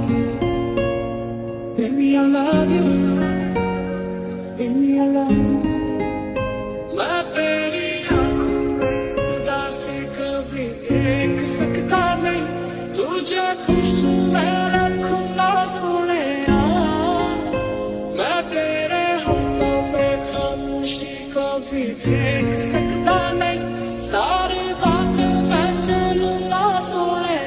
Baby, I love you. Baby, I love you. मैं तेरी आँखों से कभी देख सकता नहीं तुझे खुश मैं रखूँगा सुने मैं तेरे होंठों पे खामोशी कभी देख सकता नहीं सारी बातें मैं सुनूँगा सुने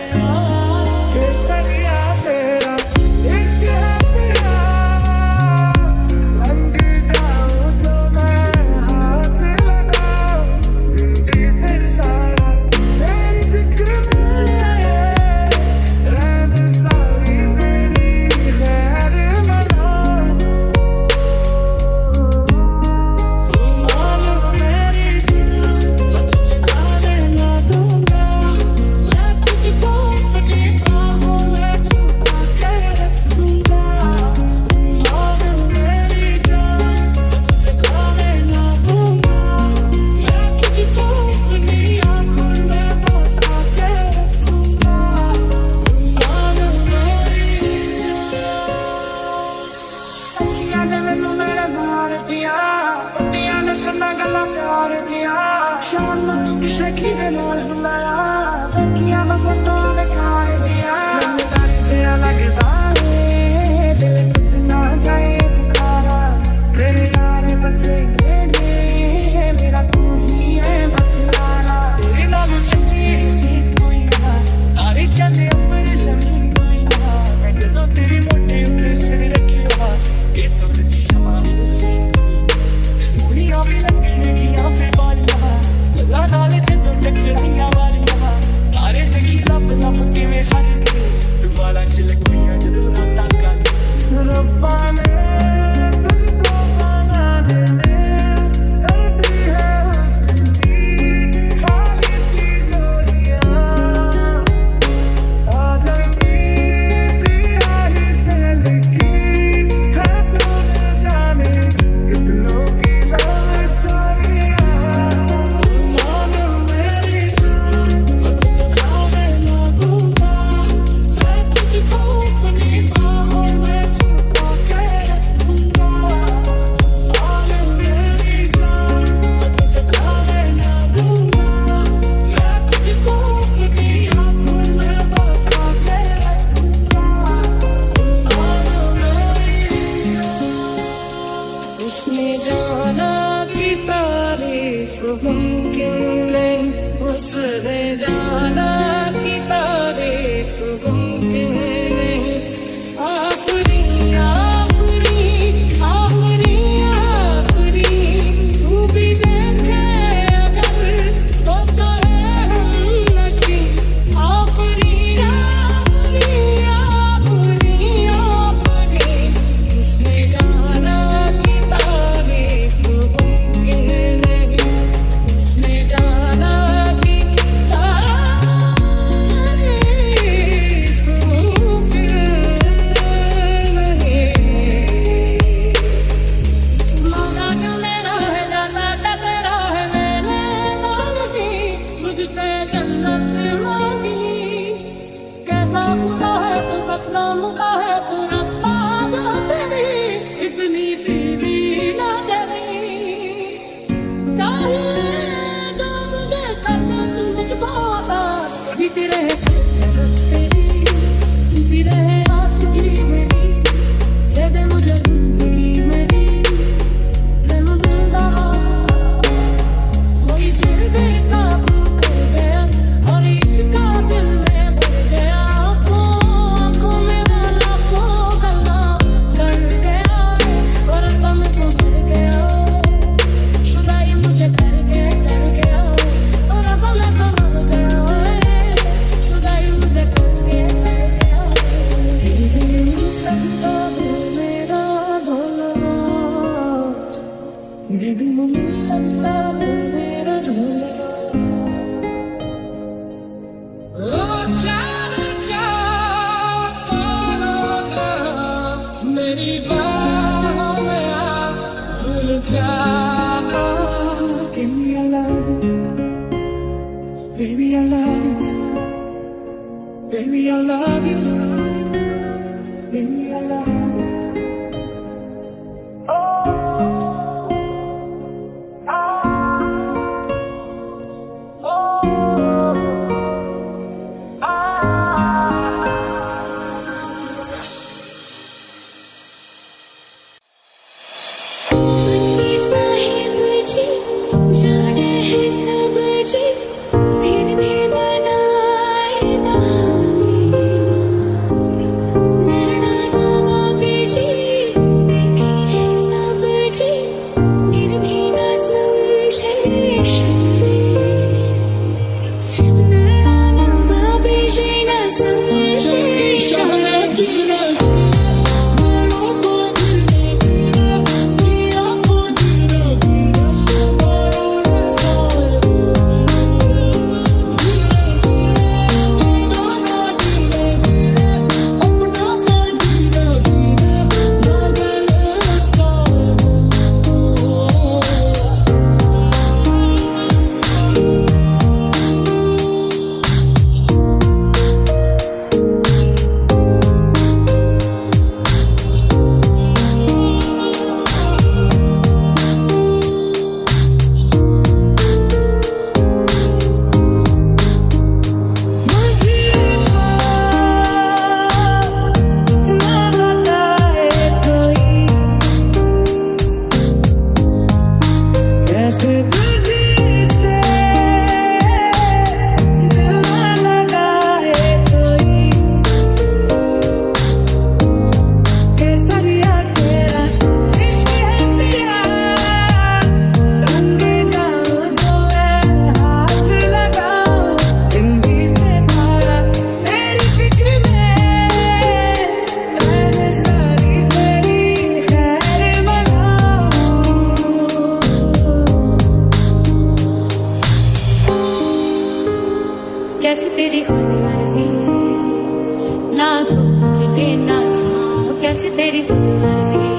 Baby, I love you. तेरी खुदगर्जी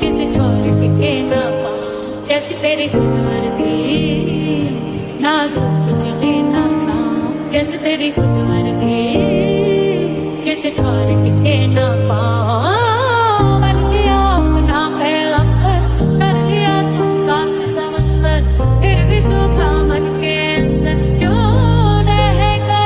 किसी और टिके ना पा, जैसे तेरी खुदगर्जी ना दूं कुछ ना चाहूं, जैसे तेरी खुदगर्जी किसी और टिके ना पा। बन गया अपना पैगंबर, कर लिया तुम साथ समंदर, फिर भी सूखा मन के अंदर क्यों रहेगा।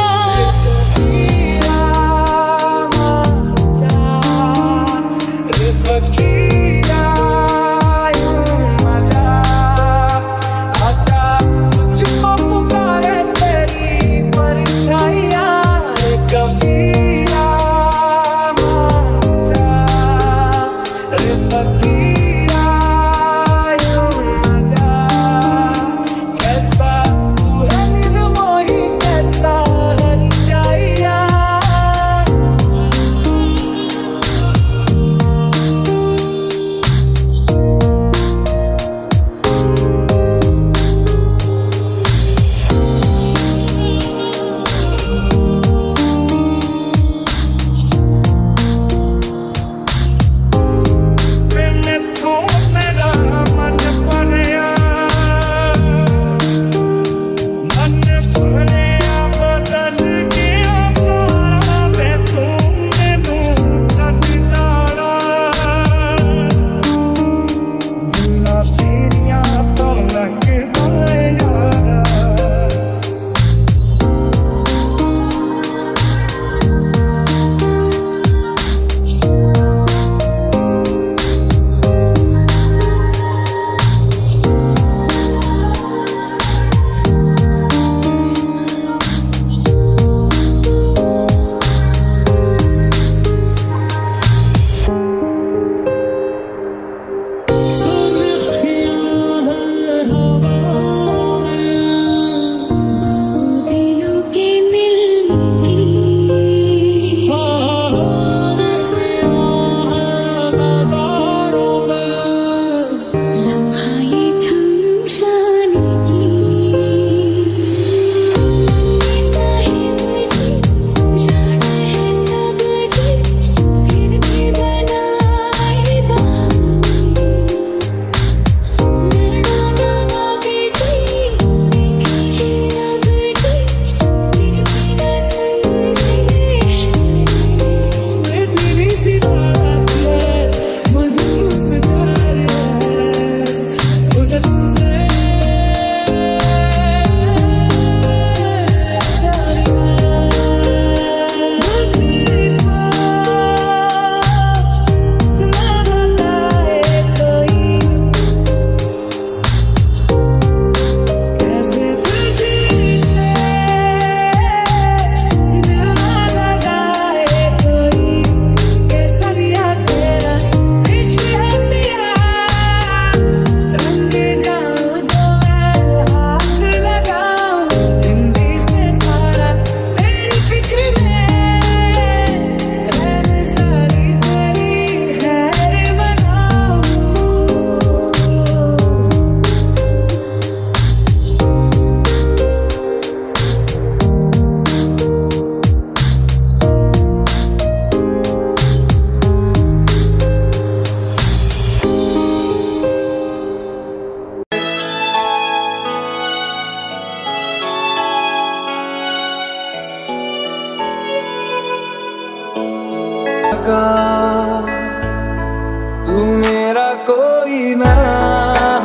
तू मेरा कोई ना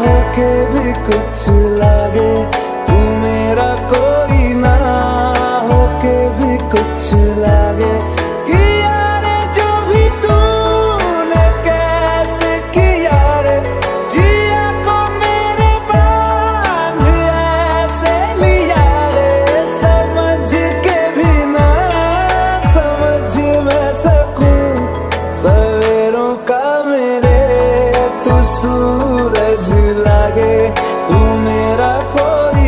होके भी कुछ लागे, तू मेरा कोई ना होके भी कुछ लागे। सूरज लागे तू मेरा खोई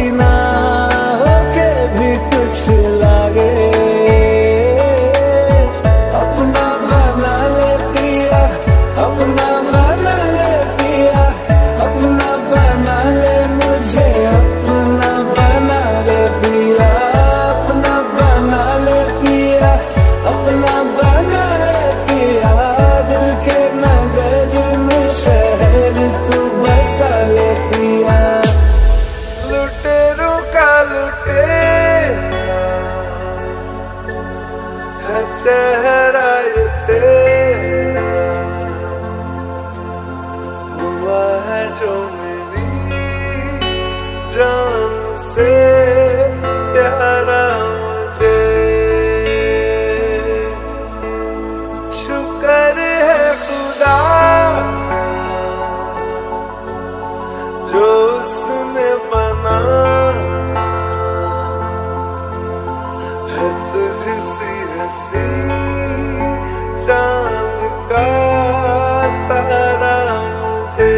चेहरा ये तेरा हुआ है जो मेरी जान से प्यारा मुझे। शुक्र है खुदा जो उसने बना है तुझे सी हसी चांद का तारा मुझे।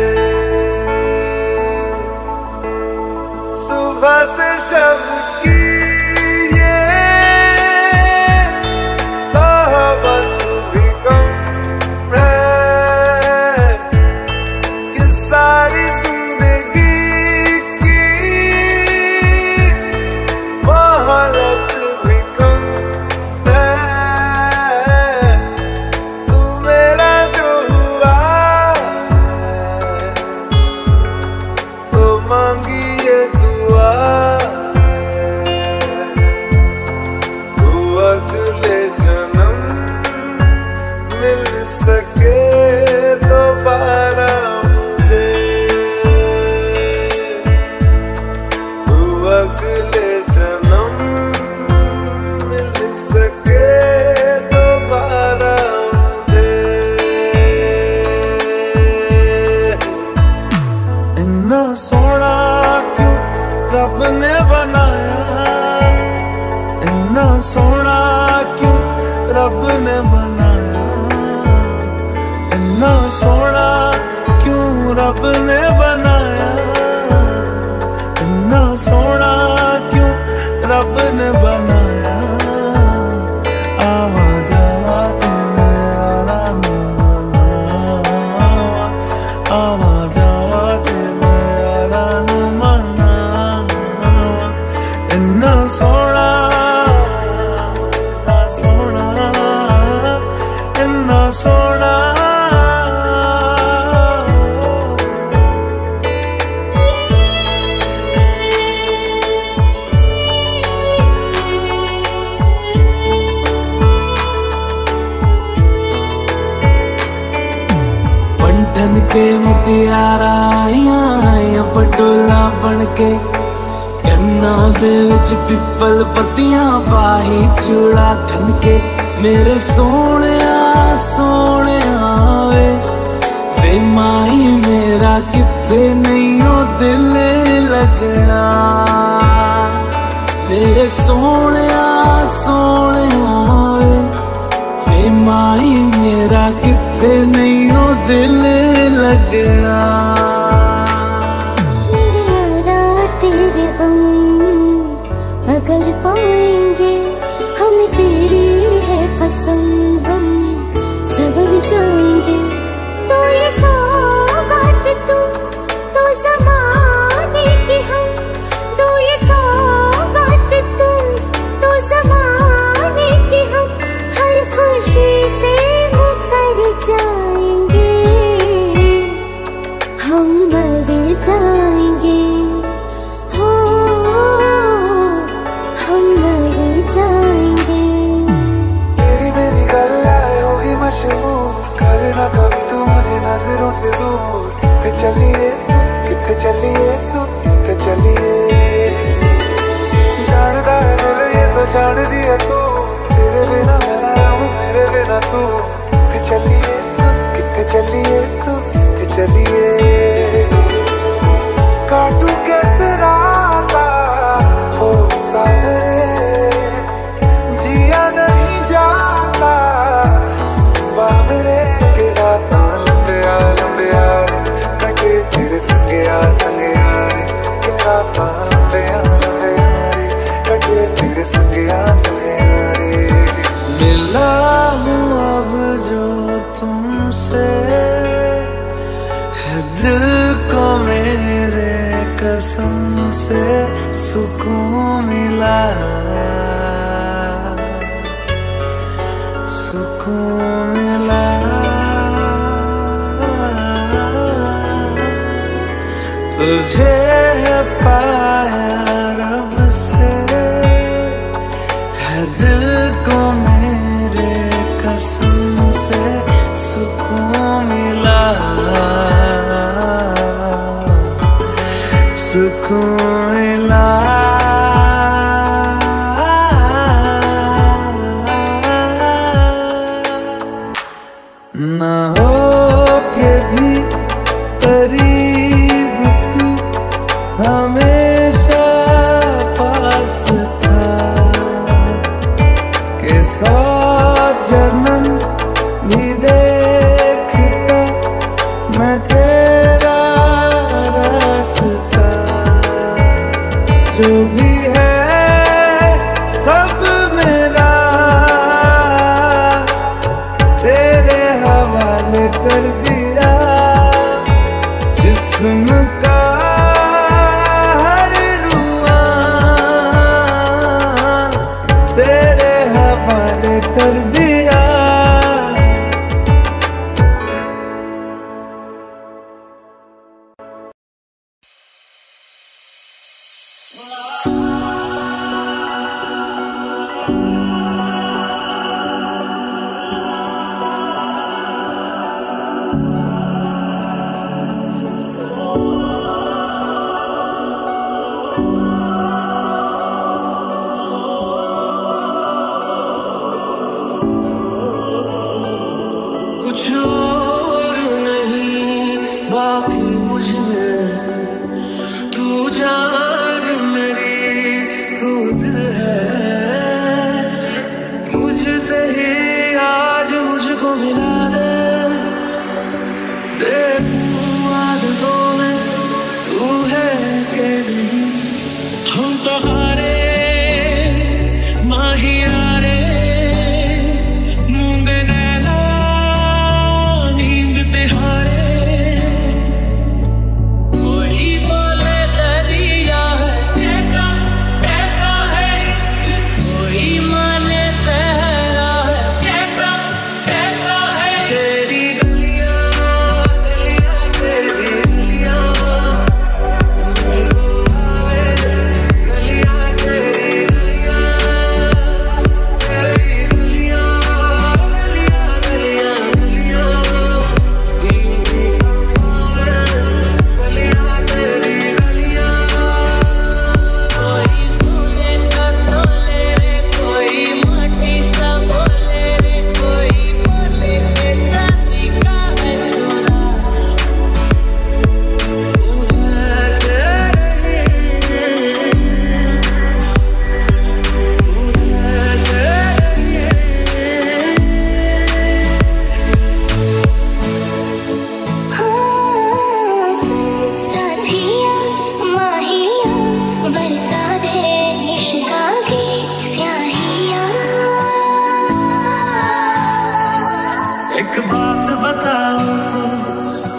सुबह से शब की ये सोहबत भी कम है कि सारी जिंदगी की मोहलत भी कम है। तू मेरा जो हुआ तो मांगी ये दुआ तू अगले जन्म मिल सके दोबारा मुझे। तू अगले जन्म मिल सके दोबारा मुझे। इन्ना सोना रब ने बनाया, इन्ना सोना क्यों रब ने बनाया, इन्ना सोना क्यों रब ने बनाया, इन्ना सोना क्यों रब ने बनाया। आवा जावा तेरे आला नुमाना, आवा जावा तेरे आला नुमाना। इन्ना सोना, इन्ना सोना, इन्ना सोना। बंटन के मुटियारा आईया आईया पटोला बनके ना दे विच पिपल पत्तियां पाही चूड़ा खनके। मेरे सोने सोने वे वे माही मेरा कितने नहीं हो दिल लगना। मेरे सोने सोने वे वे माही मेरा कितने नहीं हो दिल लगना। कर पाएंगे हम तेरी है कसम, हम सवर जाएंगे तो ये सौगात तू तो ज़माने की, हम तो ये सौगात तू तो ज़माने की, हम हर खुशी से मुकर जाएंगे, हम मर जाएंगे। करना कभी तू मुझे नजरों से दूर, कितने चलिए तू कितने चलिए। जानता है दिल ये तो जान दिया तू, तेरे बिना मैं ना हूँ मेरे बिना तू। कितने चलिए तू कितने चलिए। काटू कैसे राता हो सावरे, जिया नहीं जाता मिला हूँ अब जो तुमसे, है दिल को मेरे कसम से सुकून मिला, सुकून मिला। तुझे है पाया रब से, है दिल को मेरे से सुकून मिला, सुकून मिला। ना हो के भी करीब तू हमेशा पास था, के साथ जन्म भी देखता मैं तेरा रास्ता। जो भी है सब मेरा, तेरे हवाले कर दिया। जिस्म का हर रुआ तेरे हवाले कर दिया। कुछ और नहीं बाकी मुझ में, तू जान मेरी तू दिल है। मुझसे ही आज मुझको मिला दे, देखूं आदतों में तू है के नहीं। हम तो हारे माहिया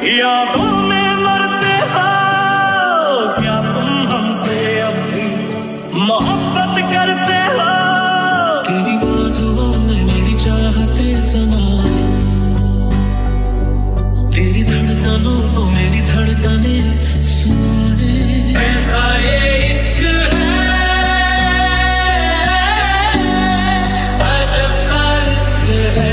यादों में मरते हो, क्या तुम हमसे अब भी मोहब्बत करते हो? तेरी बाजुओं में मेरी चाहते समाए, तेरी धड़कनों को मेरी धड़कनें सुनाए। ऐसा ये इश्क़ है, अदब सा इश्क़ है।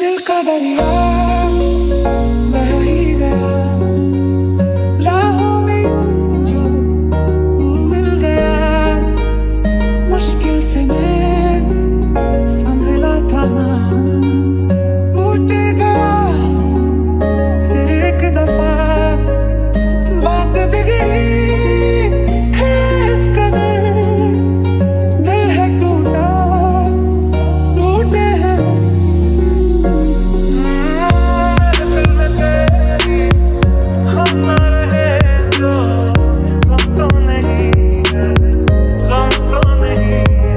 दिल का दरिया बह ही गया, राहों में जो तू मिल गया, मुश्किल से मैं संभला था, टूट गया फिर एक दफा, बात बिगड़ी है इस कदर, दिल है टूटा, टूटे हैं दिल में तेरी हम ना रहे जो गम तो नहीं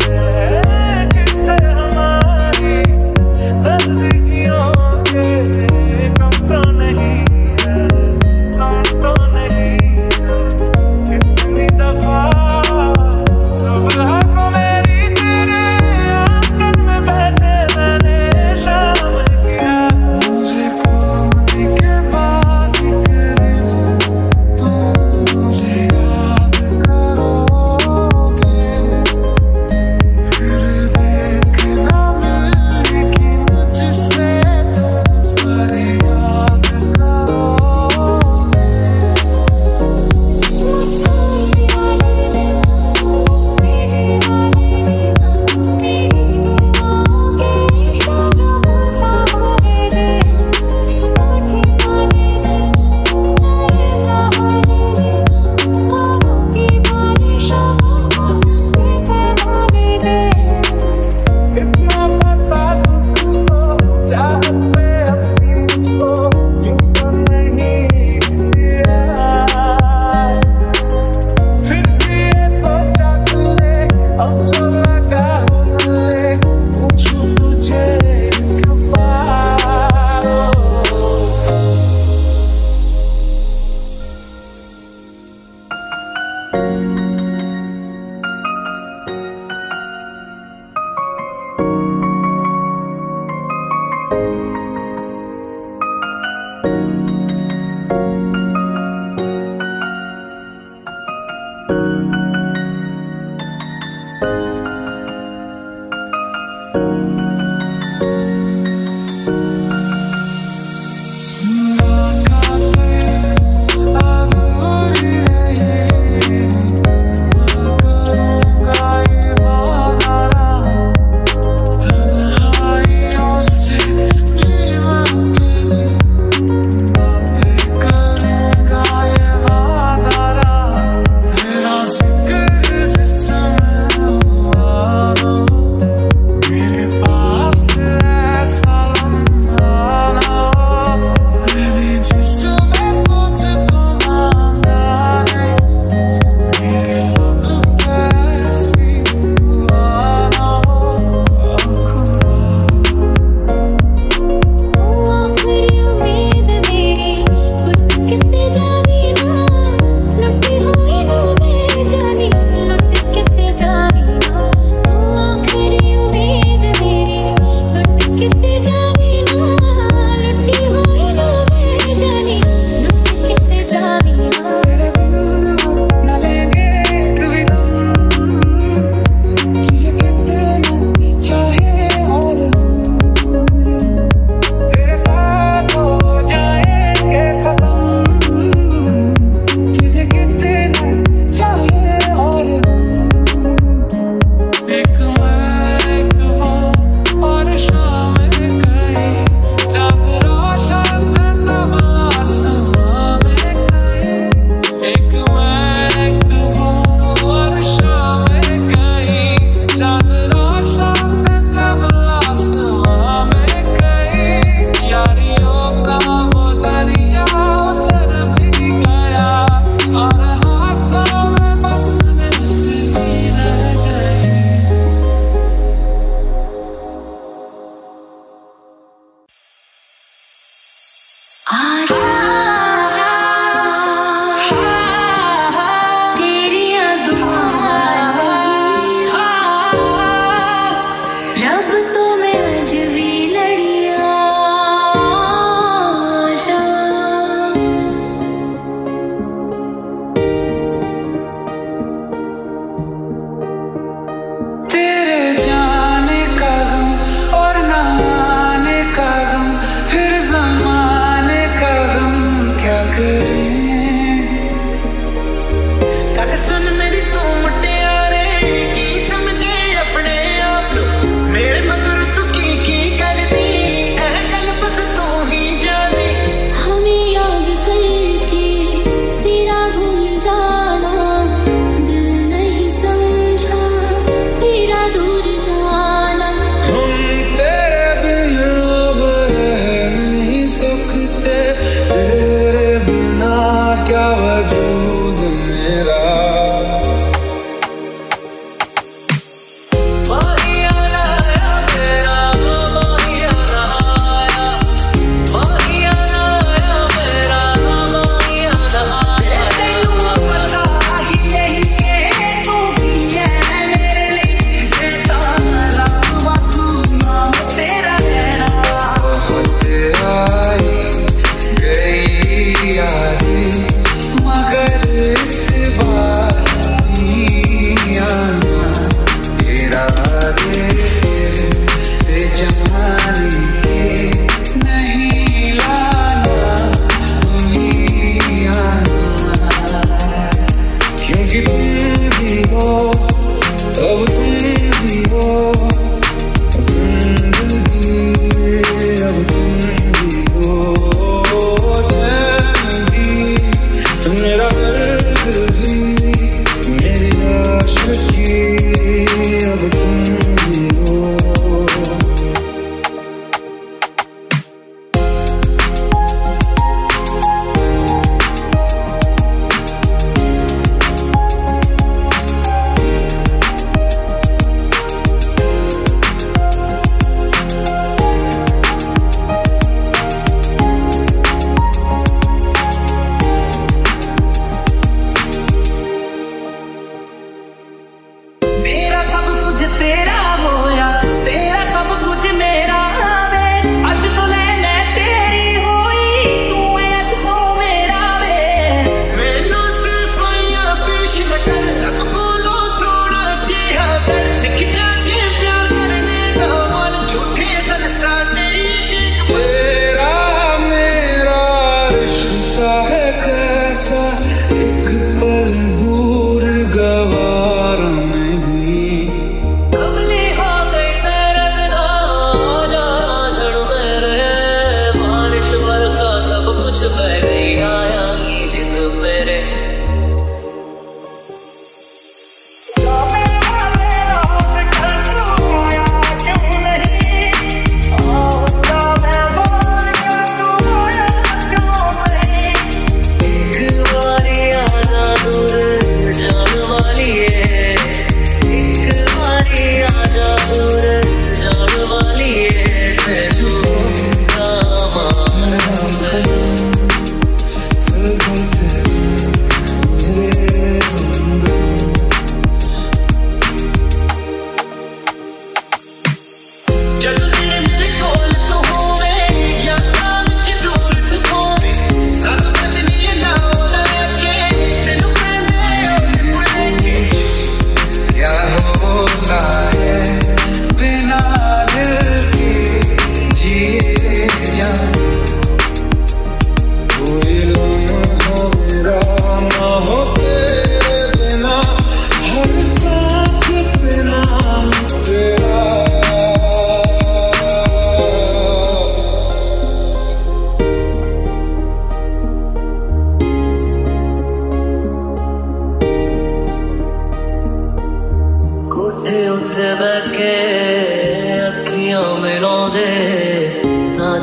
रहे किससे हमारी नजदीकियों के गम तो नहीं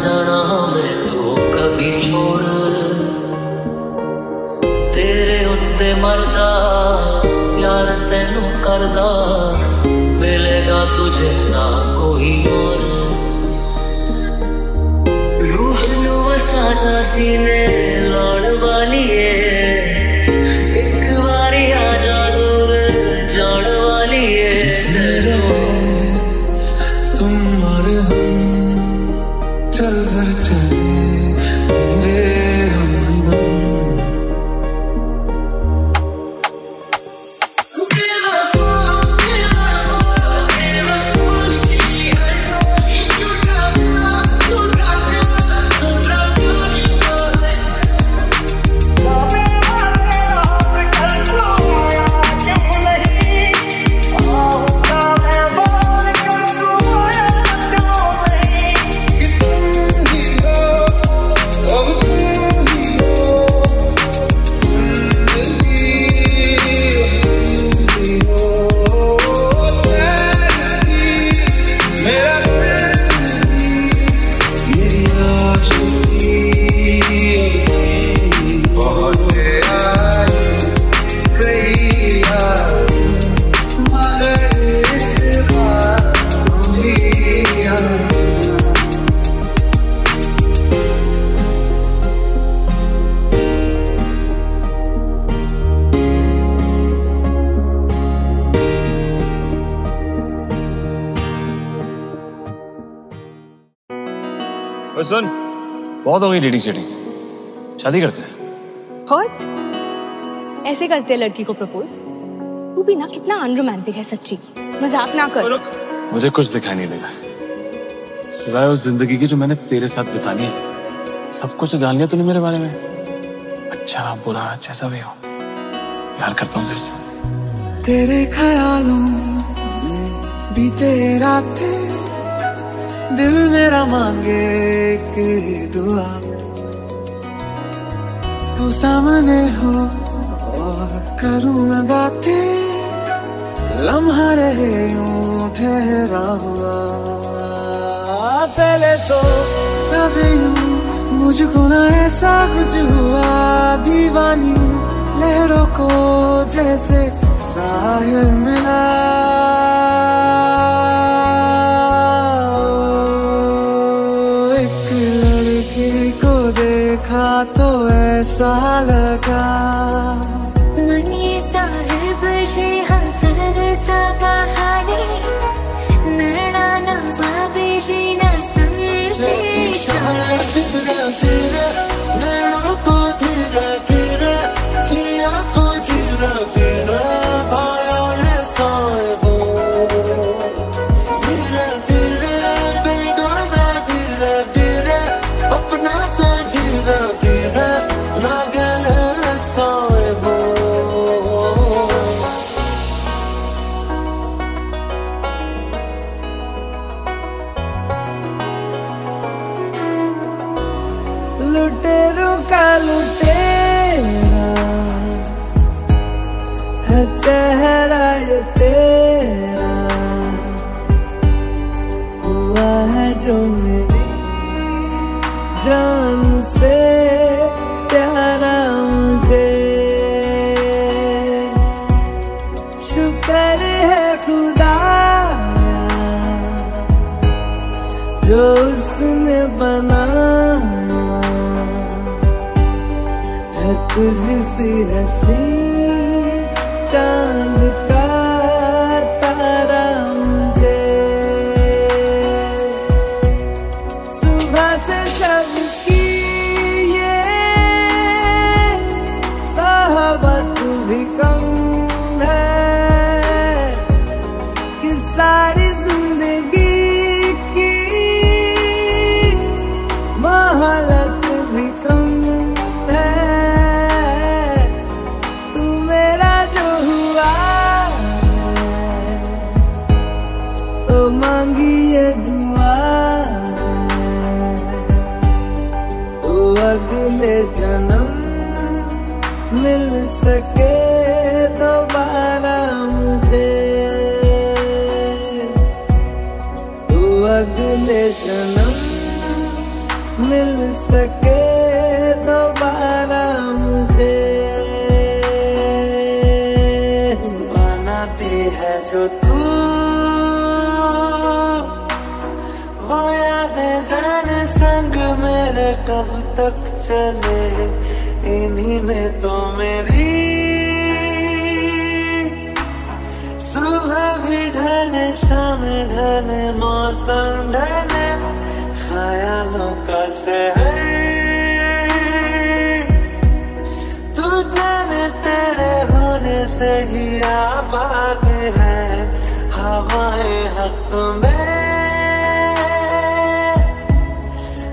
जाना मैं तो कभी छोड़, तेरे उत्ते मरदा यार तेनू करदा, मिलेगा तुझे ना कोई और। रूह नू साजा सीने लाण वाली है, एक बारी आ जा दूर जान वाली है। जिसमें रहो तुम और हम, चल घर चले मेरे हमदम। सुन, बहुत हो गई डेटिंग सेटिंग, शादी करते हैं। What? ऐसे करते हैं लड़की को प्रपोज? तू भी ना कितना अनरोमांटिक है सच्ची, मजाक ना कर। मुझे कुछ दिखाई नहीं देगा सिवाय उस जिंदगी की जो मैंने तेरे साथ बितानी है। सब कुछ जान लिया तूने मेरे बारे में, अच्छा बुरा जैसा भी हो। प्यार करता हूँ तुझसे। तेरे ख्यालों में बीते रातें, दिल मेरा मांगे एक दुआ। तू सामने हो और करूँ मैं बातें, लम्हा रहे यूं ठहरा हुआ। पहले तो कभी मुझको ना ऐसा कुछ हुआ, दीवानी लहरों को जैसे साहिल मिला। तो ऐसा लगा चेहरा ये तेरा, हुआ है जो मेरी जान से प्यारा। मुझे शुक्र है खुदा जो उसने बनाया है तुझसे हसी चांद का तारा। मुझे सुबह से शाम की ये सहबत भी कम है कि सारी जिंदगी की मोहलत भी कम है। मांगी ये दुआ तो अगले जन्म मिल सके दोबारा। मुझे तो अगले जन्म मिल सके दोबारा मुझे। बनाती है जो तू वो यादें जाने संग मेरे कब तक चले, इन्हीं में तो मेरी सुबह भी ढले शाम ढले मौसम ढले ख्यालों का शहर। तू जाने तेरे होने से ही आबाद है हवाएं हक तुम्हें।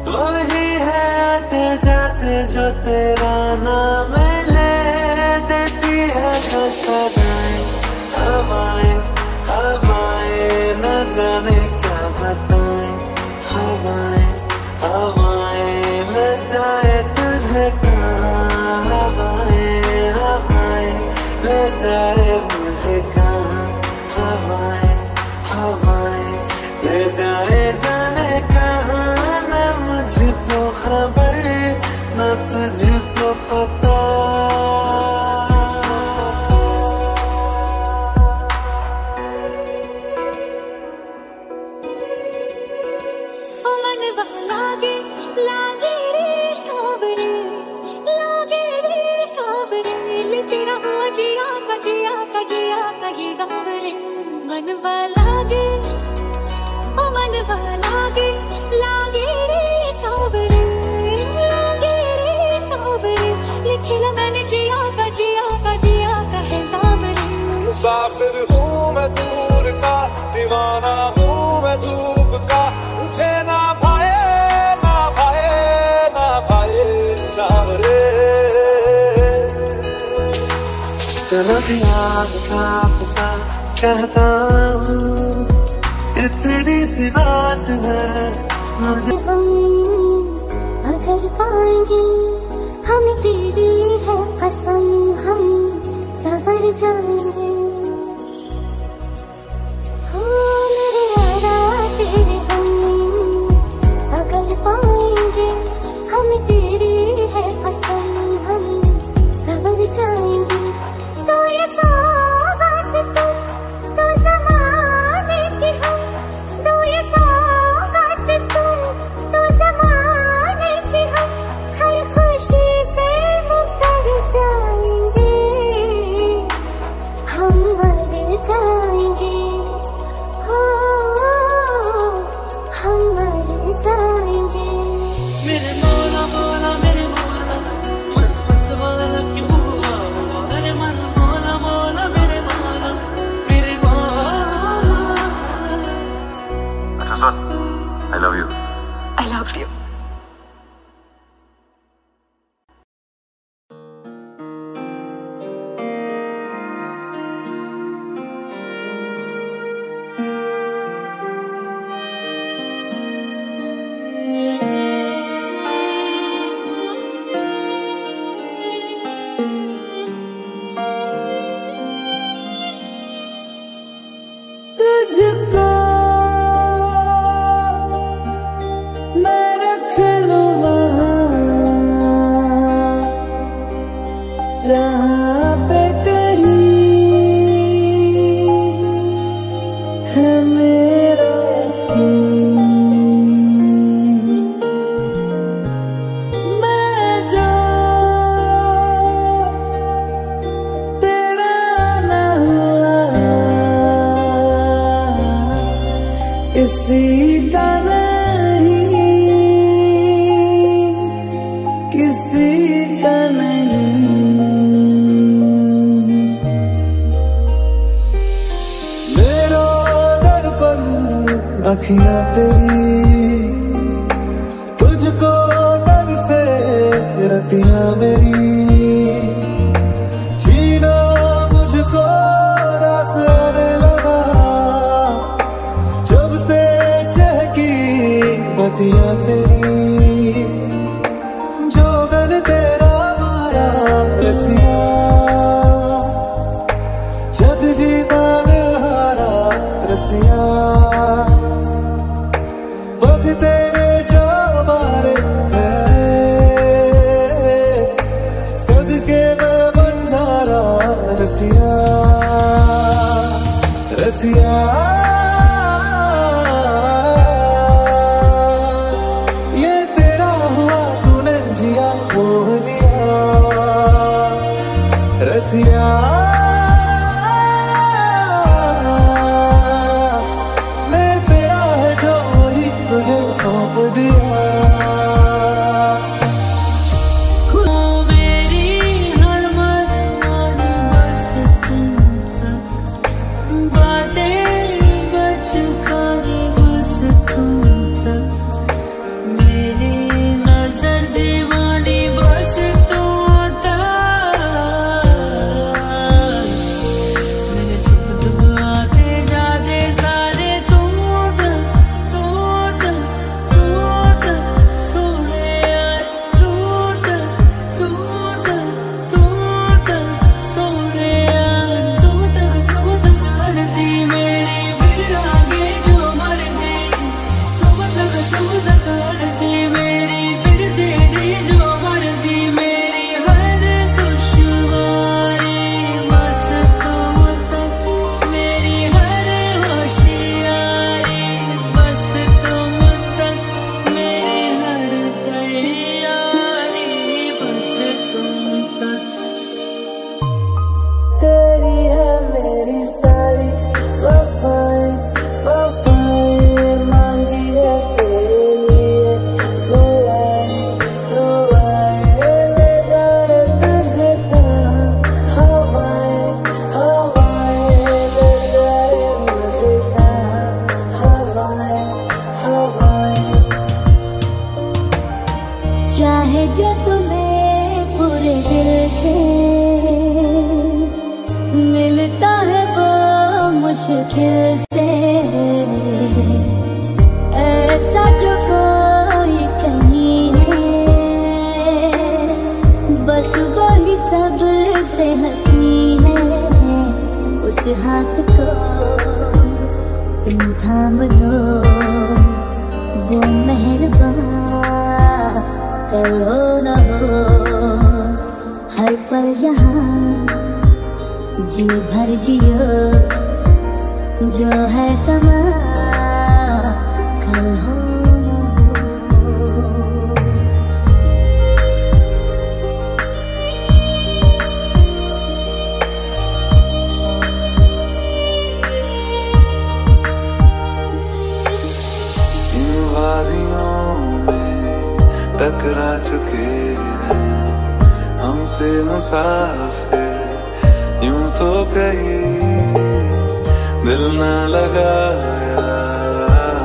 वही है आते जाते जो तेरा नाम ले देती है जो सदाएं हवाएं हवाएं। न जाने क्या बताएं हवाएं हवाएं। न जाए तुझे कहाँ हवाएं हवाएं। न जाए मुझे कहाँ हवाएं हवाएं। न जाए जाने कहाँ। ना मुझको खबर ना तुझको पता। मुसाफिर हूँ मैं दूर का, दीवाना हूँ मैं धूप का। मुझे ना भाए ना भाए ना भाए चारे। चलो आज साफ सा कहता हूँ इतनी सी बात है मुझे। अगर पाएंगे हम तेरी है कसम हम सफर जाएंगे। अखियाँ तेरी तुझको डर से रतियाँ मेरी। जीना मुझको रास आने लगा जब से चहकी मतियाँ तेरी। जोगन तेरा माया रसिया जग जीता दिल हारा रसिया तेरे जो बारे। चाहे जो तुम्हें पूरे दिल से मिलता है वो मुश्किल से, ऐसा जो कोई कहीं है बस वही सबसे हंसी है। उस हाथ को तुम थाम लो, वो मेहरबान कल हो ना हो, हर पल यहाँ जी भर जियो, जो है समा कल हो। टकरा चुके हैं हमसे मुसाफिर यूं तो कहीं दिल न लगाया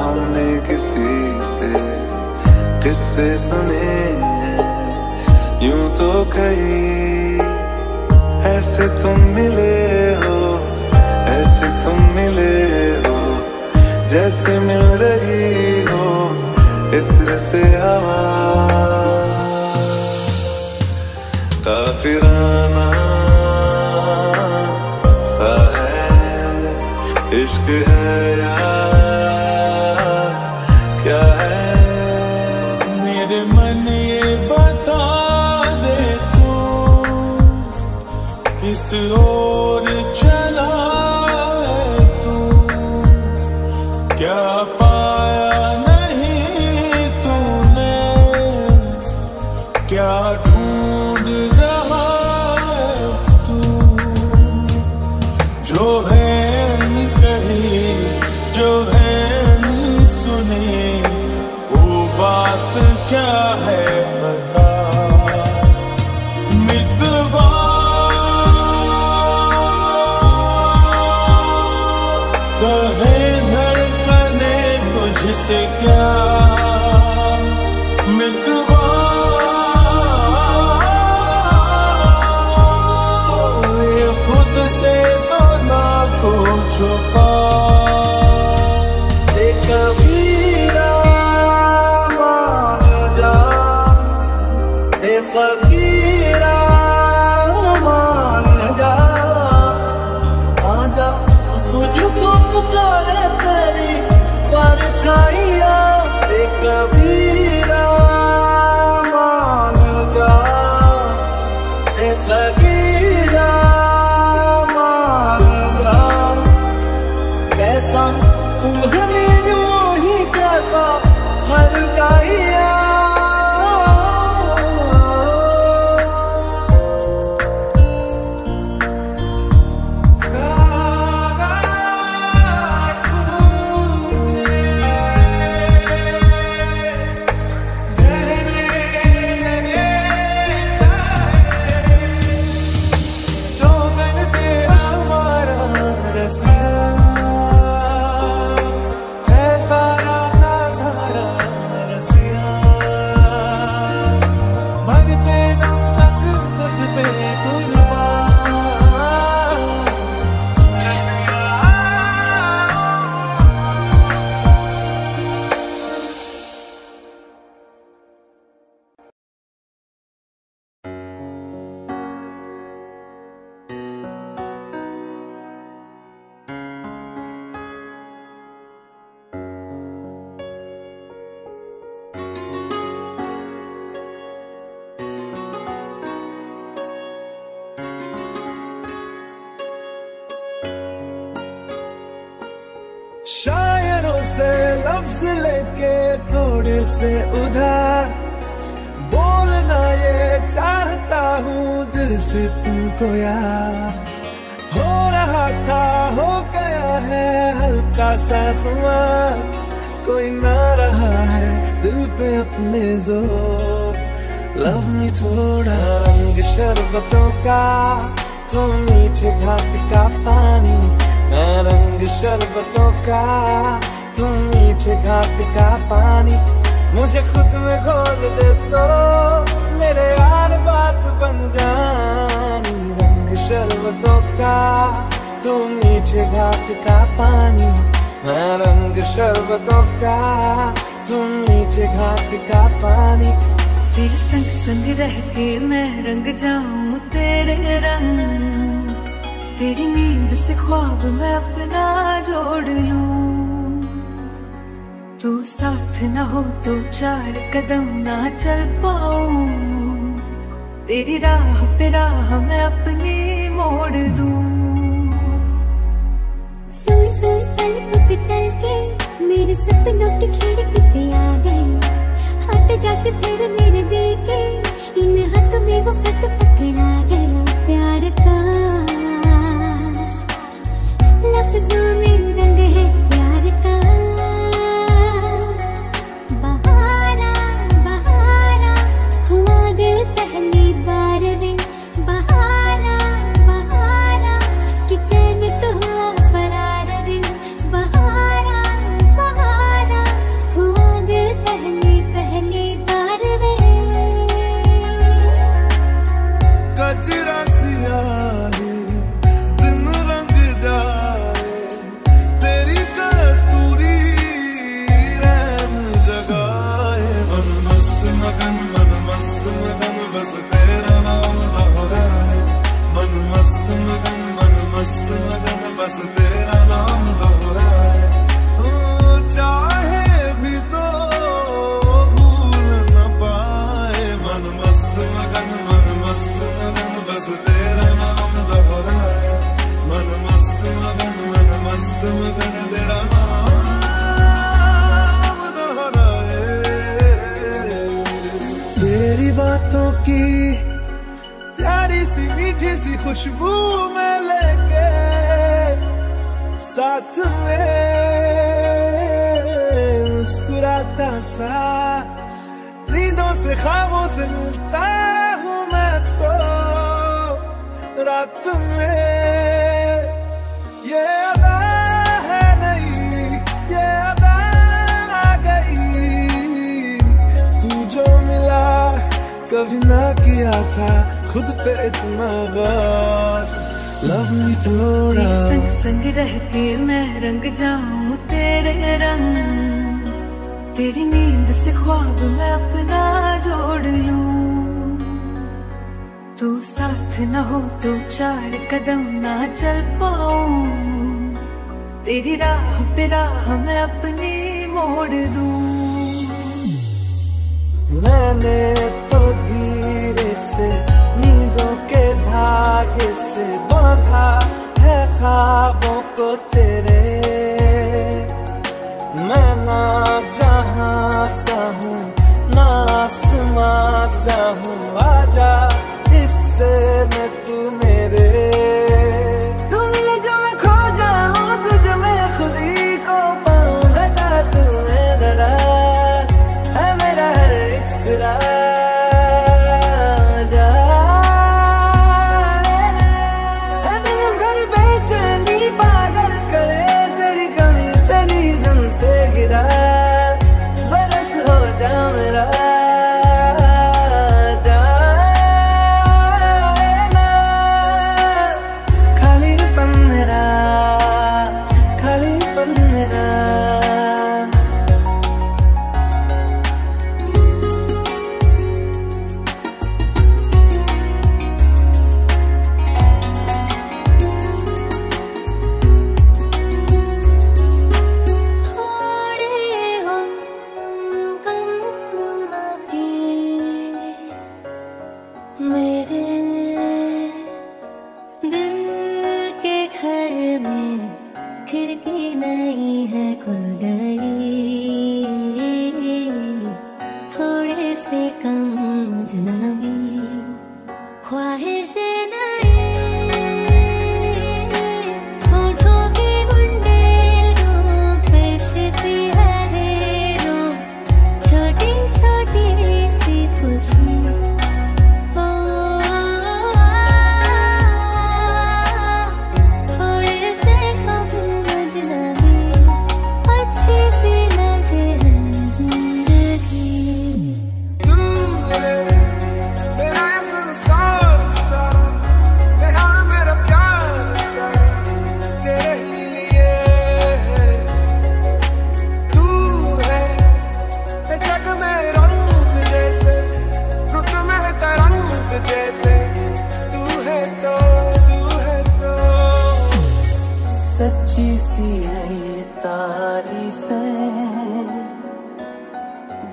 हमने किसी से, किससे सुने हैं यूं तो कहीं। ऐसे तुम मिले हो, ऐसे तुम मिले हो जैसे मिल रही हो इत्र से हवा, काफिराना सा है इश्क है यार क्या है। मेरे मन ये बता दे तू इस ओर चला है तू, क्या कैसा तुम ही स्टेप्स लेके थोड़े से उधार बोलना ये चाहता हूँ दिल से तुमको यार। हो रहा था हो गया है हल्का सा खुमार, कोई ना रहा है दिल पे अपने जोर। लव मी थोड़ा रंग शरबतों का, तुम मीठे घाट का पानी। मैं रंग शरबतों का, तुम मीठे घाट का पानी। मुझे खुद में घोल दे तो मेरे यार बात बन जानी। रंग शरबतों का, तुम मीठे घाट का पानी। मैं रंग शरबतों का, तुम मीठे घाट का पानी। तेरे संग संग रह के मैं रंग जाऊं तेरे रंग, तेरी नींद से ख्वाब मैं अपना जोड़ लूं। तू साथ न हो तो चार कदम ना चल पाऊं, तेरी राह पे राह मैं अपनी मोड़ दूं। सुन सुन पल रुक चल के मेरे सपनों की खिड़की पे आ गई। हाथ जाके फिर मेरे देखे इन हाथों में वो खत पकड़ा गया प्यार का। लफ्जों में रंग है प्यार का। खुशबू में लेके साथ में मुस्कुराता सा, नींदों से ख्वाबों से मिलता हूँ मैं तो रात में। ये अदा है नहीं, ये अदा आ गई। तू जो मिला कभी ना किया था खुद पे इतना गौर। लव मी थोड़ा तेरे संग संग रह के मैं रंग जाऊं तेरे रंग, तेरी नींद से ख्वाब मैं अपना जोड़ लूं। तू साथ न हो तो चार कदम ना चल पाऊं, तेरी राह पे राह मैं अपनी मोड़ दूं। मैंने तो धीरे से नींदों के धागे से बांधा है ख्वाबों को तेरे। मैं ना जहाँ चाहूँ ना आसमां चाहूँ, आजा इससे मैं तू मेरे। तुमने जो मैं खो जाऊँ तुझे मैं खुद ही को पाऊँ। घटा तूने धरा है मेरा हर एक सिरा। पागल करे तेरी कमी तनी धुन से गिरा।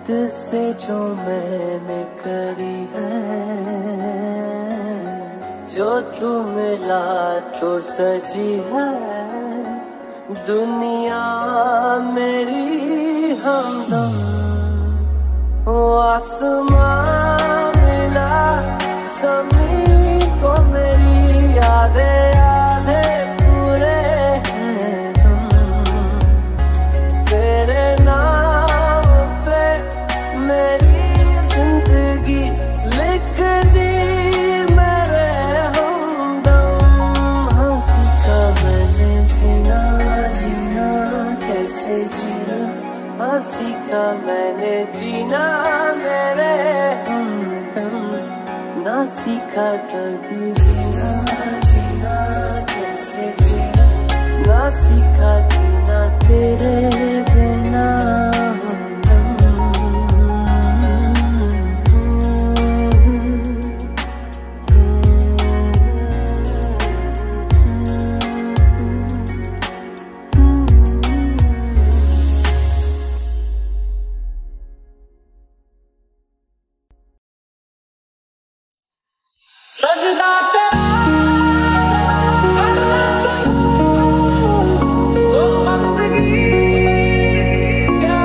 दिल से जो मैंने करी है, जो तू मिला तो सजी है दुनिया मेरी। हमदम वो आसमां मिला समी को मेरी, यादें यादें पूरे हैं तुम, तेरे नाम पे मेरी जिंदगी लिख दी मेरे। हमदम हंसी का मैंने जीना जीना कैसे जीना, हंसी का मैंने जीना मेरे। हमदम ना सीखा कभी जीना जीना कैसे जीना, ना सीखा जीना तेरे बिना। सजदा तेरा तो बंदगी क्या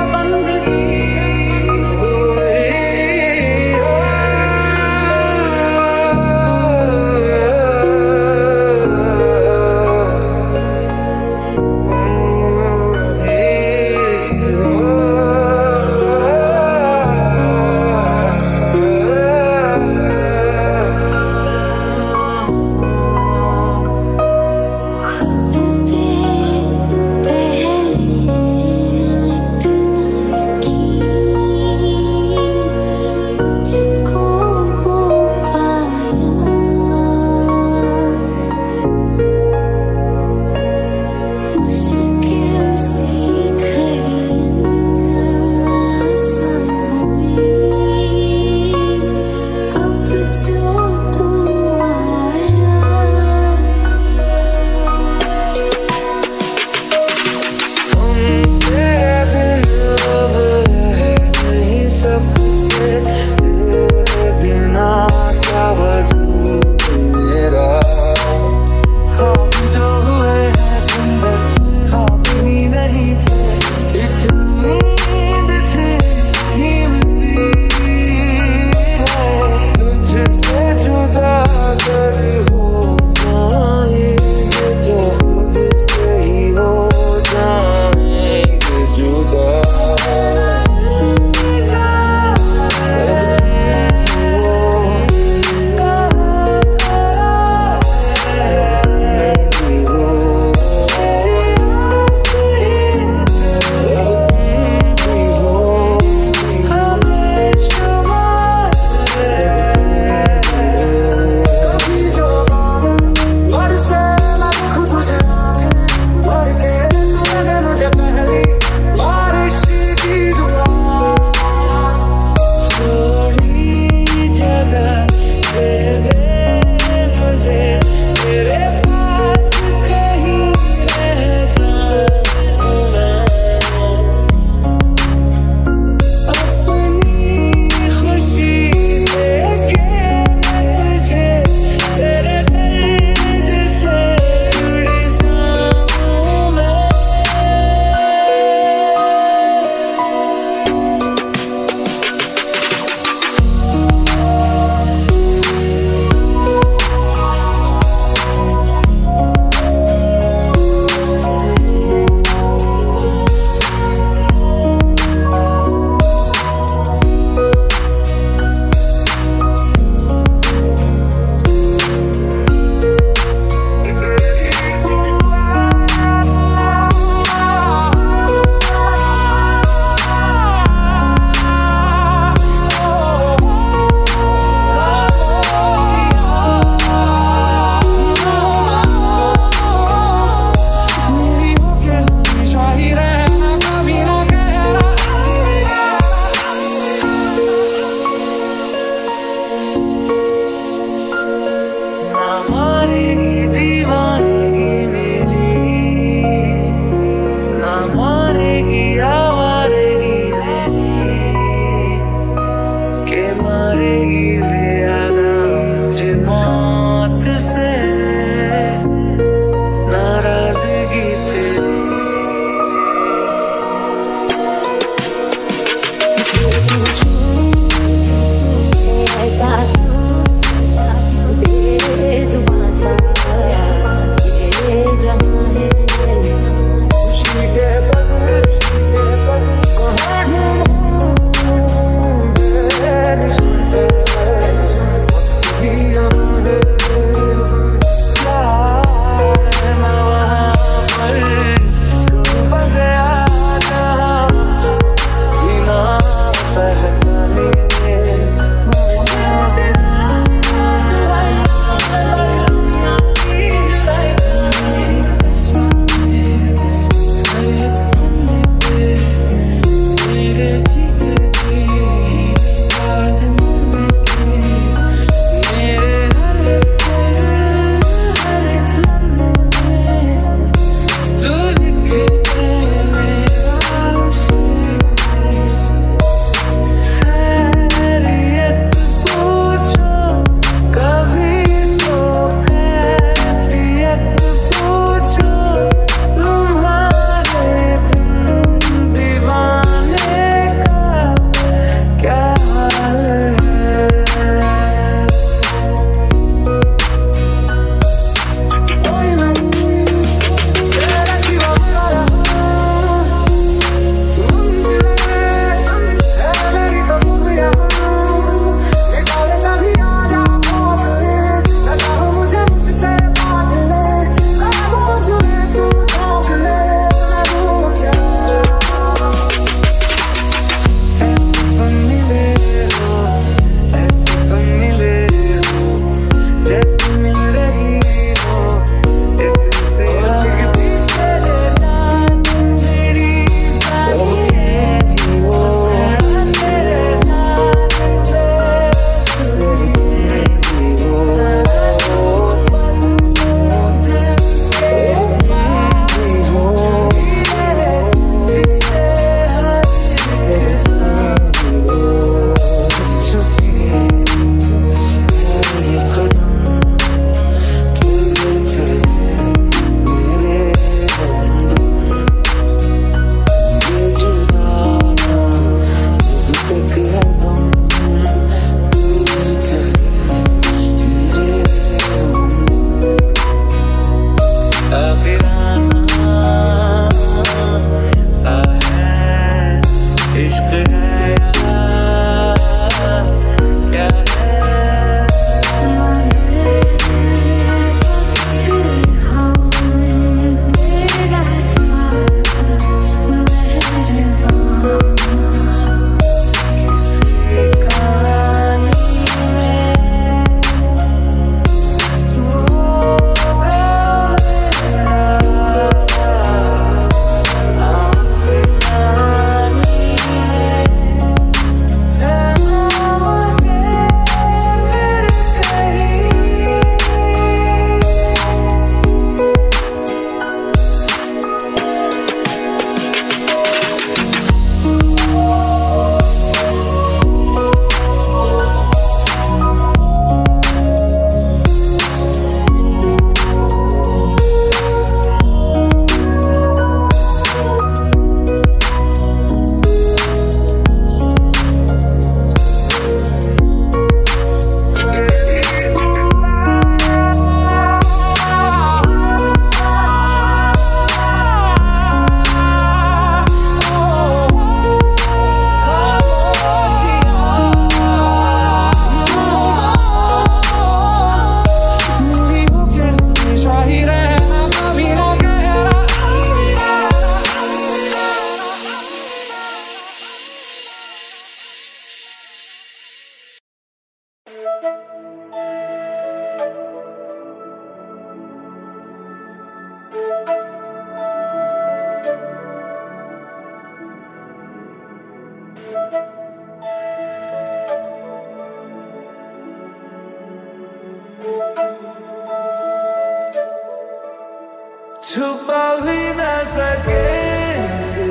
छुपा भी ना सकेंगे,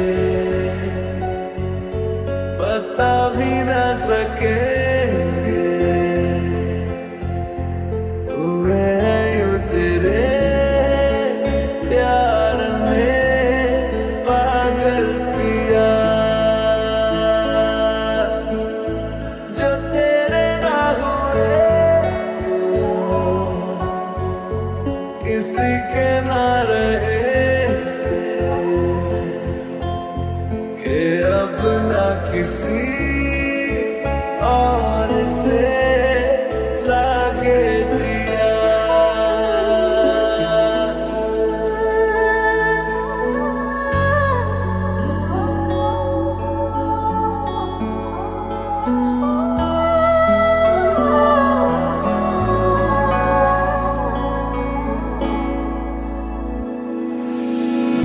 बता भी ना सकेंगे, हुए हैं यूं तेरे प्यार में पागल किया। जो तेरे ना हुए तो किसी के ना रहे, अपना किसी और से लागे जिया।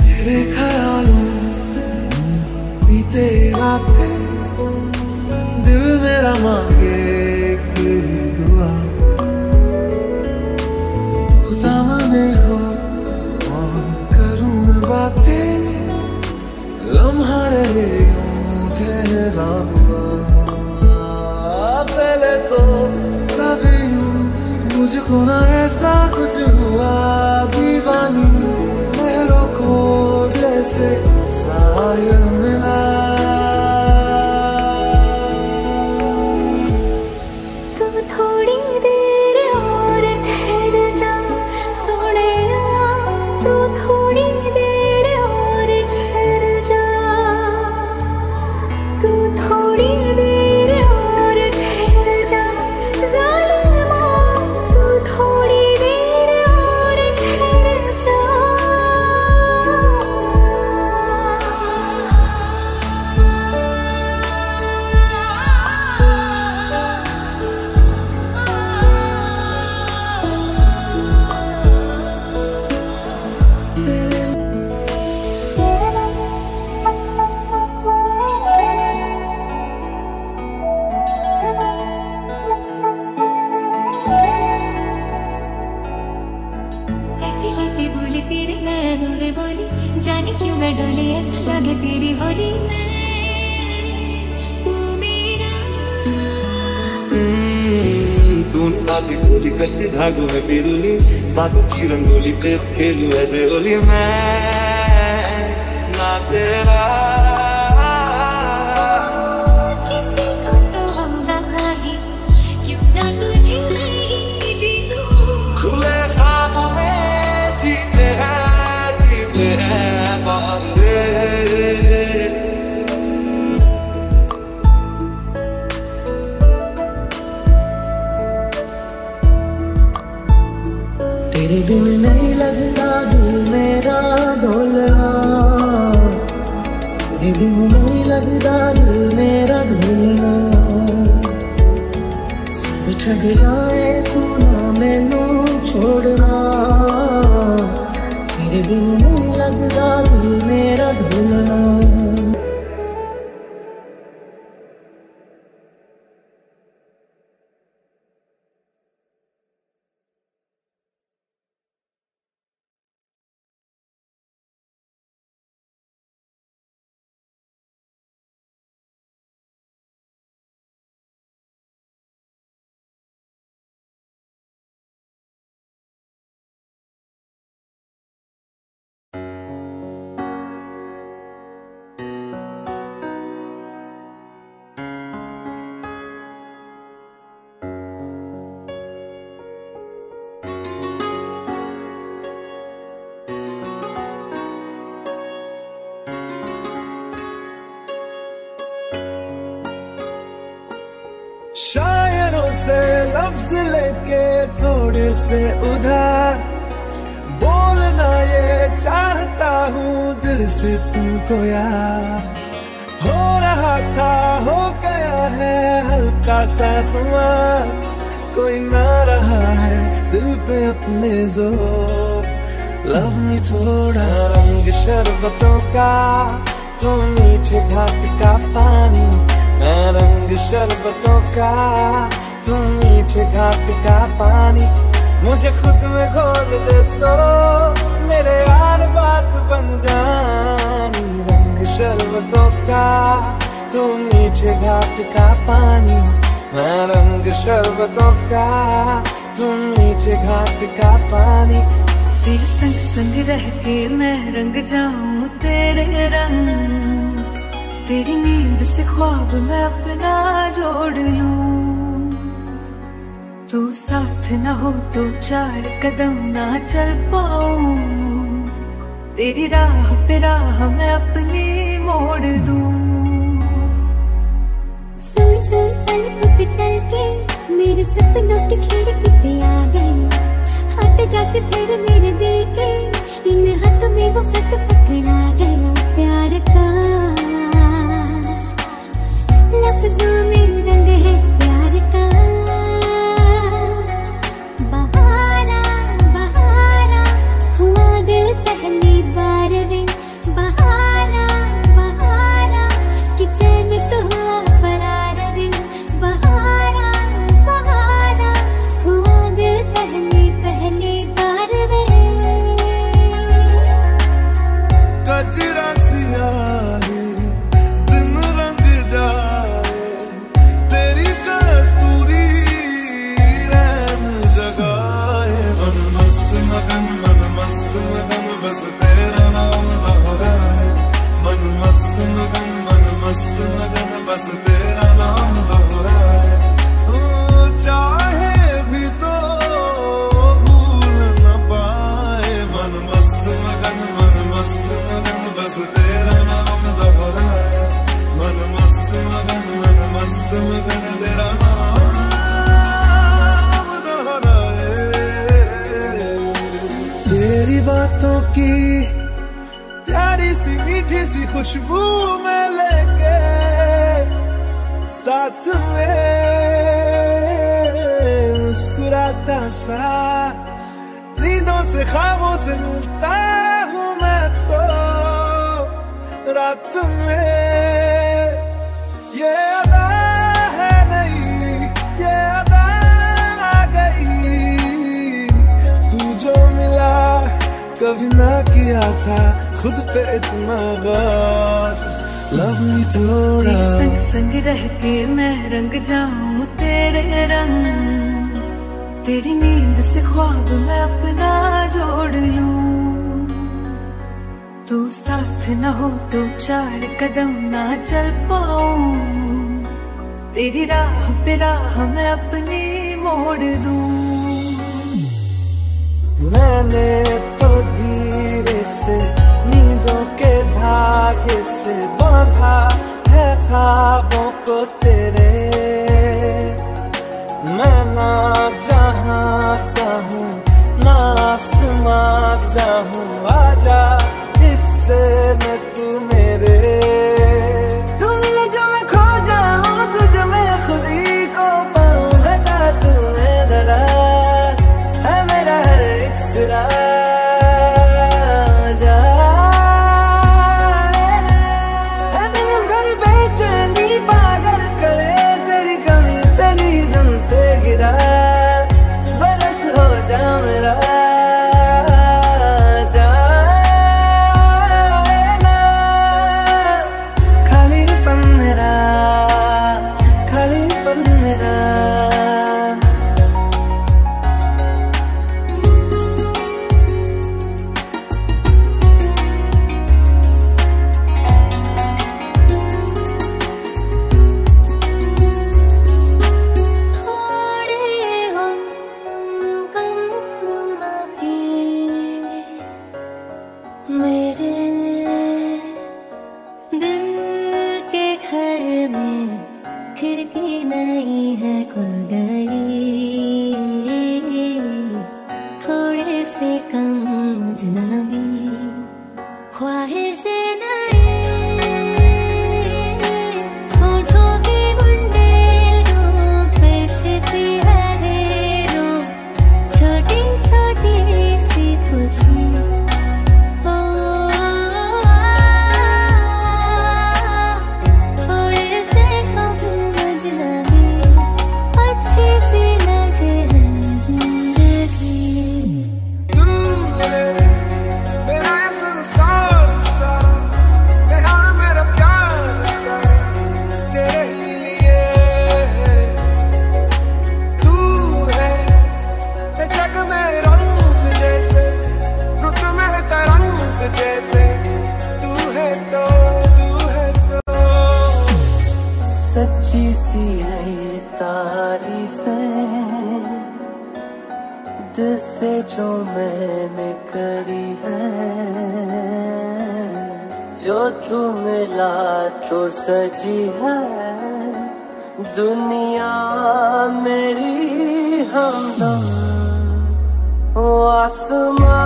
तेरे ख्यालों बीते रातें दिल मेरा मांगे तेरी दुआ। तू सामने हो और करूं न बातें, लम्हा रहे यूं ठहरा हुआ। पहले तो लगे यूं मुझको ना ऐसा कुछ हुआ, दीवानी लहरों को जैसे साहिल मिला। तुम थोड़ी देर और ठहर जा सोनिया, तू थोड़ी देर और ठहर जा, तू थोड़ी देर और ठहर जा ज़ालिमा, तू थोड़ी देर और ठहर जा। ऐसी ऐसी बोली तेरे नैनों ने बोली, जाने क्यों मैं डोली, ऐसा लगे तेरी होली में तू मेरा। तूने आके बोली कच्चे धागों में पिरोली, बातों की रंगोली से खेलूं ऐसे होली मैं ना तेरा। तेरे बिन नहीं लगता दिल मेरा ढोल रहा, तेरे बिन नहीं लगता दिल मेरा ढोलना। सब छड़ जाए तू ना मैनू छोड़ना, तेरे बिन नहीं लगता दिल मेरा ढोलना। शायरों से लफ्ज लेके थोड़े से उधार बोलना ये चाहता हूँ दिल से तुमको यार। हो रहा था हो गया है हल्का सा खुमार, कोई ना रहा है दिल पे अपने जोर। लव मी थोड़ा रंग शरबतों का, तुम मीठे घाट का पानी, शरबतों का, तुम मीठे घाट का पानी मुझे खुद में घोल दे तो मेरे यार बात बन जानी। रंग शरबतों का, तुम मीठे घाट का पानी, मैं रंग शरबतों का, तुम मीठे घाट का पानी। तेरे संग संग रह के मैं रंग जाऊं तेरे रंग, तेरी नींद से ख्वाब मैं अपना जोड़ लूं। तू साथ ना हो तो चार कदम ना चल पाऊं, तेरी राह पे राह मैं अपनी मोड़ दूं। सुन सुन पलक चल के मेरे सपनों की खिड़की पे आ गई, आते जाते फिर मेरे दिल के इन हाथों में वो खत पकड़ा गया प्यार का। लफ्जों में रंग है प्यार का। बहारा बहारा हुआ दिल पहली बार में, बहारा बहारा कि चैन तो हुआ फरार में, बहारा बहारा हुआ दिल पहली बस तेरा नाम दोहरा है। चाहे भी तो भूल न पाए, मन मस्त मगन बस तेरा नाम दोहरा है। मन मस्त मगन तेरा नाम दोहरा है। तेरी बातों की प्यारी सी मीठी सी खुशबू में लेके साथ में मुस्कुराता सा, नींदों से ख्वाबों से मिलता हूँ मैं तो रात में। ये अदा है नहीं, ये अदा आ गई, तू जो मिला कभी ना किया था खुद पे इतना गौर। तेरे संग संग रह के मैं रंग जाऊं तेरे रंग, तेरी नींद से ख्वाब मैं अपना जोड़ लूं। तू साथ न हो तो चार कदम ना चल पाऊं, तेरी राह पे राह मैं अपनी मोड़ दूं। मैंने तो धीरे से नींदों के धागे से बांधा है ख्वाबों को तेरे, मैं ना जहां चाहूं ना आसमां चाहूं, आजा इससे मैं तू मेरे। तूने जो मैं खो जाऊं तुझे मैं खुद ही को पाऊं, घटा तूने धरा है मेरा हर एक सिरा। सच्ची सी है ये तारीफें दिल से जो मैंने करी है। जो तू मिला तो सजी है दुनिया मेरी, हमदम वो आसमां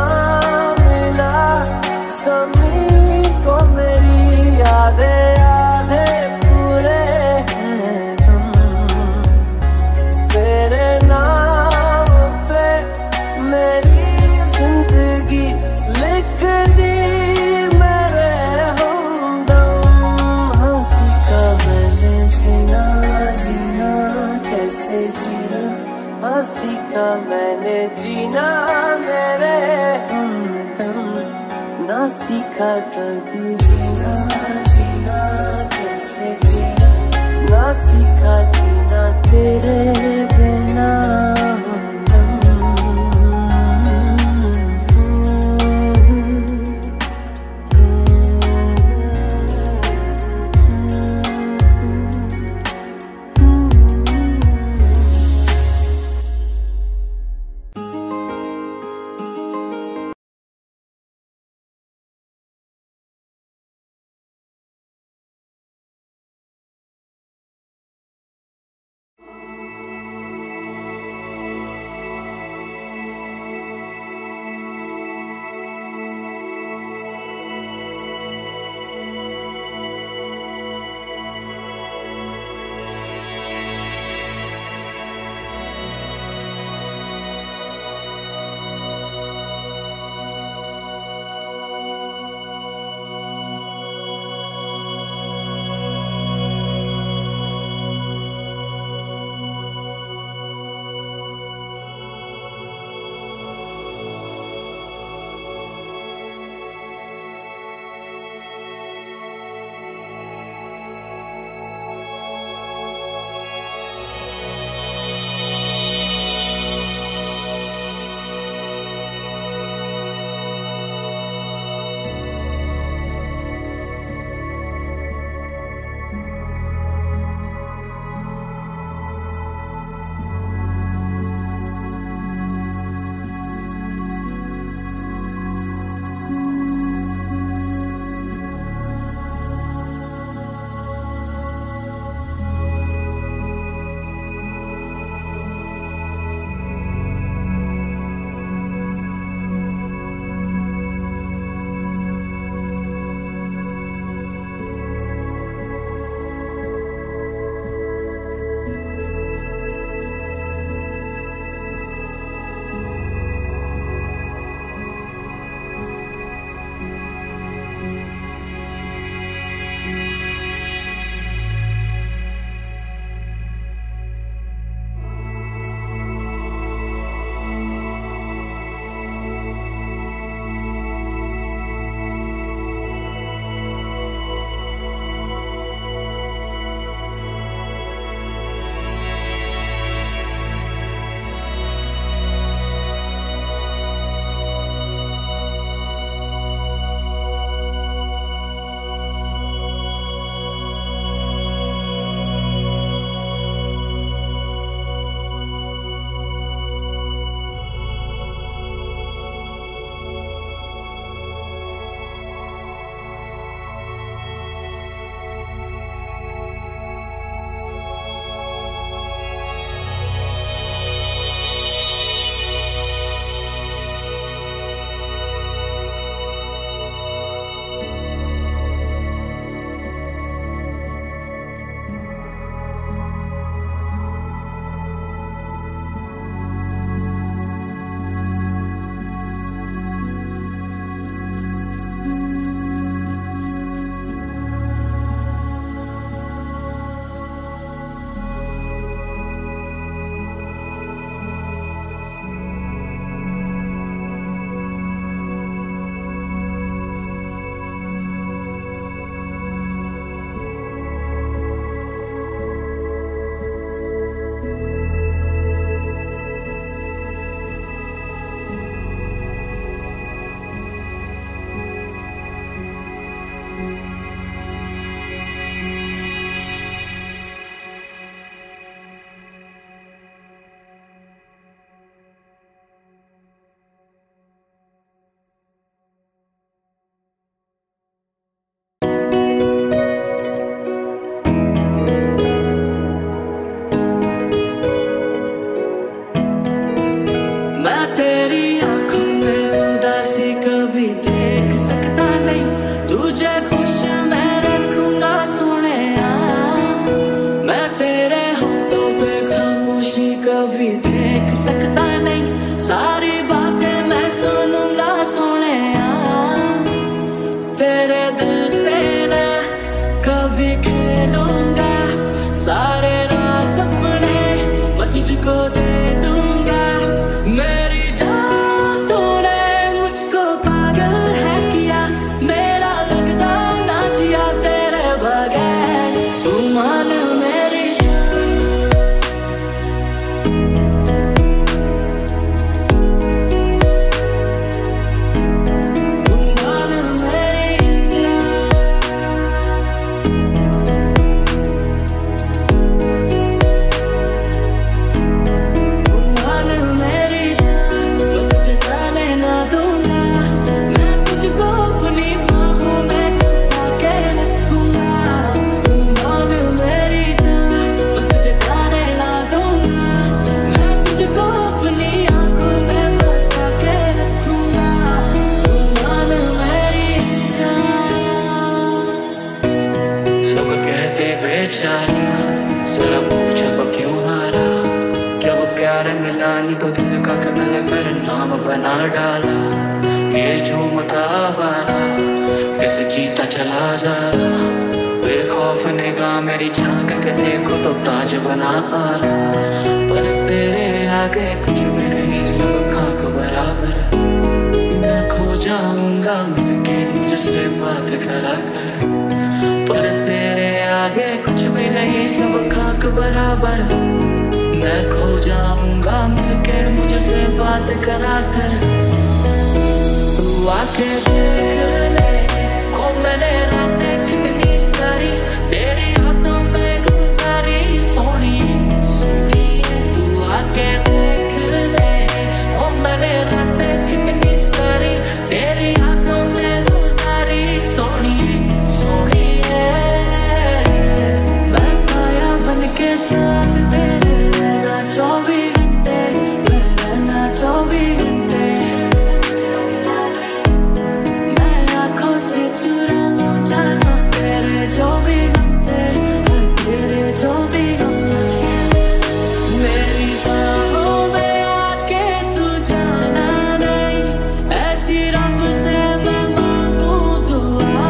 मिला सभी को मेरी यादें सीखा मैंने जीना मेरे हमदम, ना सीखा कभी जीना, जीना कैसे जीना, ना सीखा जीना तेरे बिना। सकता नहीं। सारी बातें मैं सुनूंगा सुने तेरे दिल से, ना कभी खेलूंगा सारे राज अपने मैं तुझको दे दूंगा। मेरी जान तूने मुझको पागल है किया, मेरा लगता ना जिया तेरे बगैर। तू मान जरा पूछा तो क्यों मारा, जब प्यार मिला नहीं तो दिल का कतल पर नाम बना डाला। ये झूम का वारा कैसे जीता चला जा रहा, बेखौफ निगाह मेरी झांक के देखो तो ताज बना आ रहा। पर तेरे आगे कुछ भी नहीं सब खाक बराबर, मैं खो जाऊंगा मिलके मुझसे बात करा कर। पर तेरे आगे कुछ भी नहीं सब खाक बराबर, मैं खो जाऊंगा मिलके मुझसे बात करा कर। तू आके देख ले ओ मैंने रातें कितनी सारी तेरी हाथों में गुजारी सोनी सोनी। तू आके देख ले ओ मैंने रातें कितनी सारी तेरी हाथों में गुजारी सोनी सोनी। के साथ तेरे रहना 24 घंटे, मैं रहना 24 घंटे। मैं आँखों से चुरा लूँ जाना तेरे 24 घंटे, तेरे 24 घंटे। मेरी बाहों में आके तू जाना नहीं, ऐसी रब से मैं मांगूं दुआ।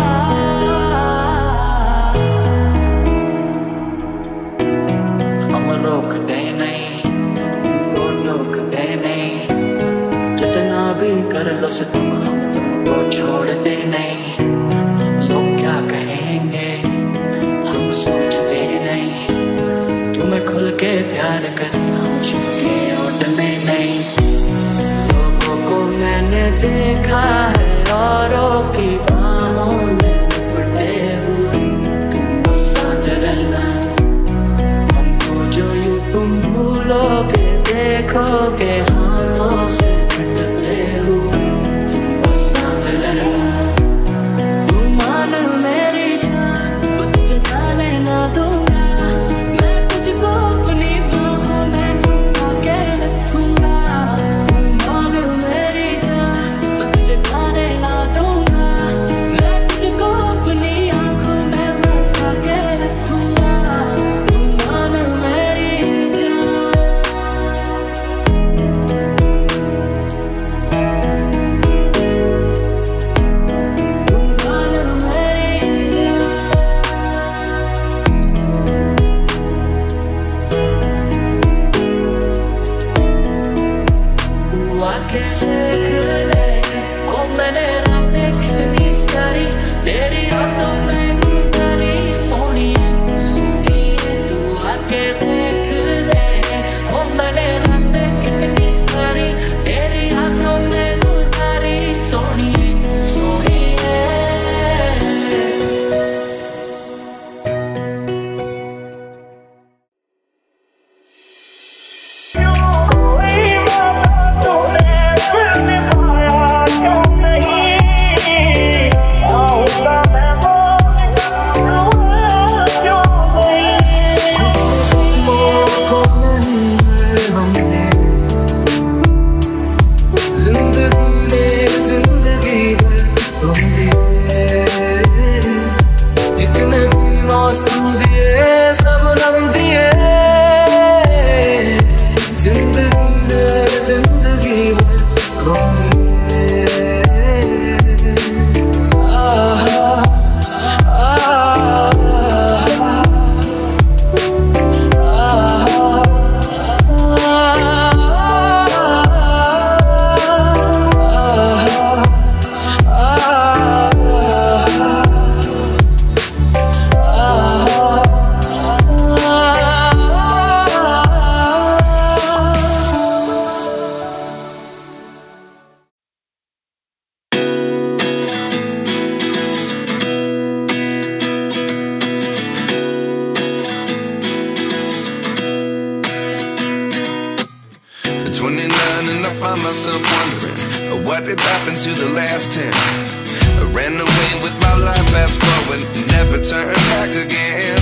कर लो से तुमको छोड़ते नहीं, लोग क्या कहेंगे हम सोचते नहीं। तुम्हें खुल के प्यार करना चुपके ओट में नहीं। लोगों को मैंने देखा है औरों की बाहों में पड़े हुए, तुम साथ रहना हमको जो यूं तुम भूलोगे देखोगे हाथों से कटते हुए। find myself wondering what did happen to the last 10. I ran away with my life, fast forward, never turn back again.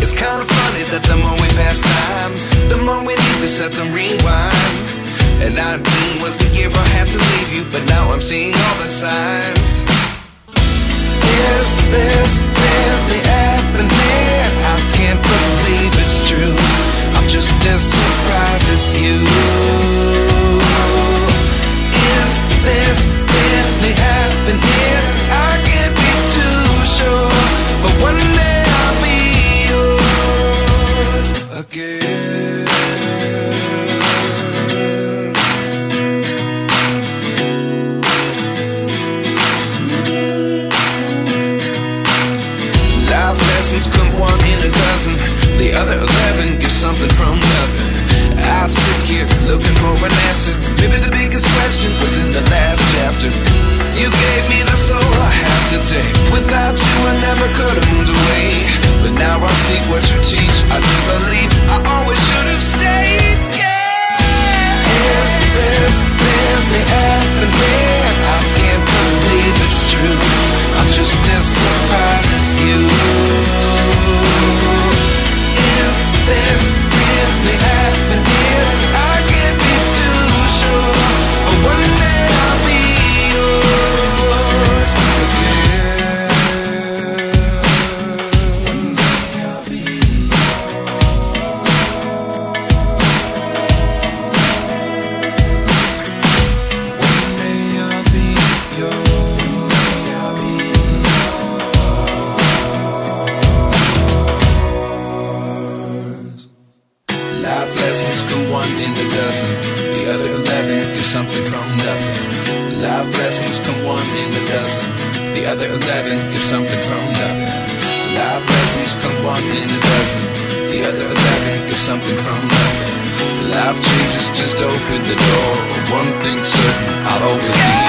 It's kind of funny that the more we pass time, the more we need to set them rewind. And 19 was the year I had to leave you, but now I'm seeing all the signs. Is this really happening? I can't believe it's true. I'm just as surprised as you. Is this really happening? I can't be too sure, but one day I'll be yours again. Life lessons come one in a dozen. The other 11 get something from nothing. I sit here looking for an answer. Maybe the biggest question was in the last chapter. You gave me the soul I have today. Without you I never could have moved away. But now I seek what you teach. I do believe I always should have stayed. Yeah. Is this really happening? I can't believe it's true. I'm just as surprised as you. This really happening? I can't be too sure, but one day I'll be yours again. One day I'll be yours. One day I'll be yours. Lessons come one in a dozen. The other 11 get something from nothing. Life lessons come one in a dozen. The other 11 get something from nothing. Life lessons come one in a dozen. The other 11 get something from nothing. Life changes, just open the door. One thing's certain, I'll always be.